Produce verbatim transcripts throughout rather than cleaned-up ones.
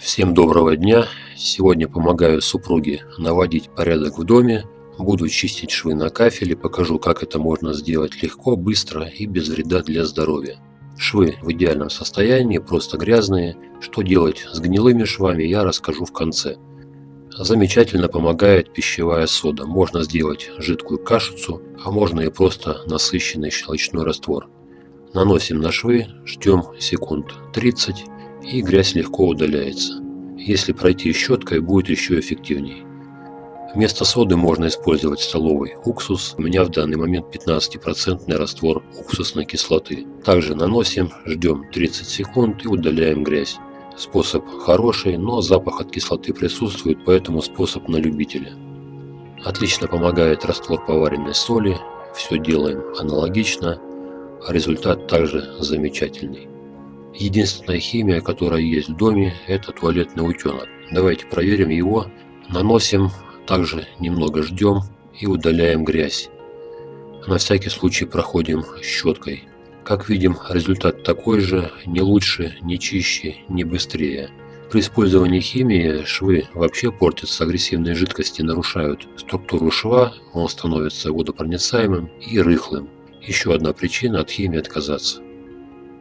Всем доброго дня! Сегодня помогаю супруге наводить порядок в доме, буду чистить швы на кафеле, покажу, как это можно сделать легко, быстро и без вреда для здоровья. Швы в идеальном состоянии, просто грязные, что делать с гнилыми швами я расскажу в конце. Замечательно помогает пищевая сода, можно сделать жидкую кашицу, а можно и просто насыщенный щелочной раствор. Наносим на швы, ждем секунд тридцать. И грязь легко удаляется. Если пройти щеткой, будет еще эффективней. Вместо соды можно использовать столовый уксус. У меня в данный момент пятнадцать процентов раствор уксусной кислоты. Также наносим, ждем тридцать секунд и удаляем грязь. Способ хороший, но запах от кислоты присутствует, поэтому способ на любителя. Отлично помогает раствор поваренной соли. Все делаем аналогично. Результат также замечательный. Единственная химия, которая есть в доме, это туалетный утенок. Давайте проверим его. Наносим, также немного ждем и удаляем грязь. На всякий случай проходим щеткой. Как видим, результат такой же, не лучше, не чище, не быстрее. При использовании химии швы вообще портятся, агрессивные жидкости нарушают структуру шва, он становится водопроницаемым и рыхлым. Еще одна причина от химии отказаться.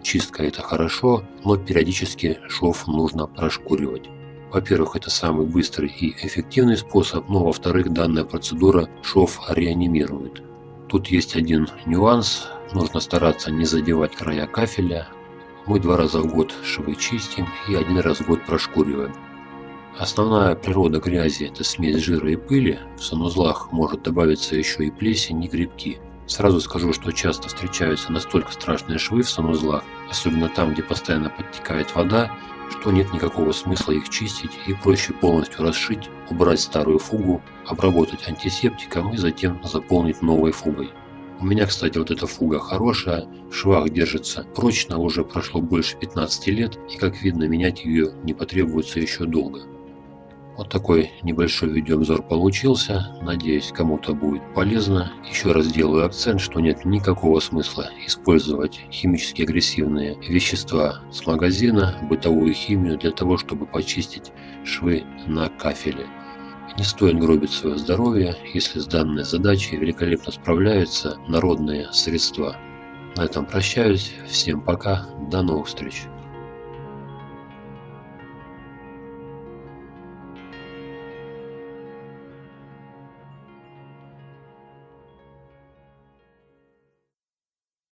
Чистка – это хорошо, но периодически шов нужно прошкуривать. Во-первых, это самый быстрый и эффективный способ, но во-вторых, данная процедура шов реанимирует. Тут есть один нюанс – нужно стараться не задевать края кафеля. Мы два раза в год швы чистим и один раз в год прошкуриваем. Основная природа грязи – это смесь жира и пыли, в санузлах может добавиться еще и плесень и грибки. Сразу скажу, что часто встречаются настолько страшные швы в санузлах, особенно там, где постоянно подтекает вода, что нет никакого смысла их чистить и проще полностью расшить, убрать старую фугу, обработать антисептиком и затем заполнить новой фугой. У меня, кстати, вот эта фуга хорошая, в швах держится прочно, уже прошло больше пятнадцати лет и, как видно, менять ее не потребуется еще долго. Вот такой небольшой видеообзор получился, надеюсь, кому-то будет полезно. Еще раз делаю акцент, что нет никакого смысла использовать химически агрессивные вещества с магазина, бытовую химию для того, чтобы почистить швы на кафеле. Не стоит гробить свое здоровье, если с данной задачей великолепно справляются народные средства. На этом прощаюсь, всем пока, до новых встреч.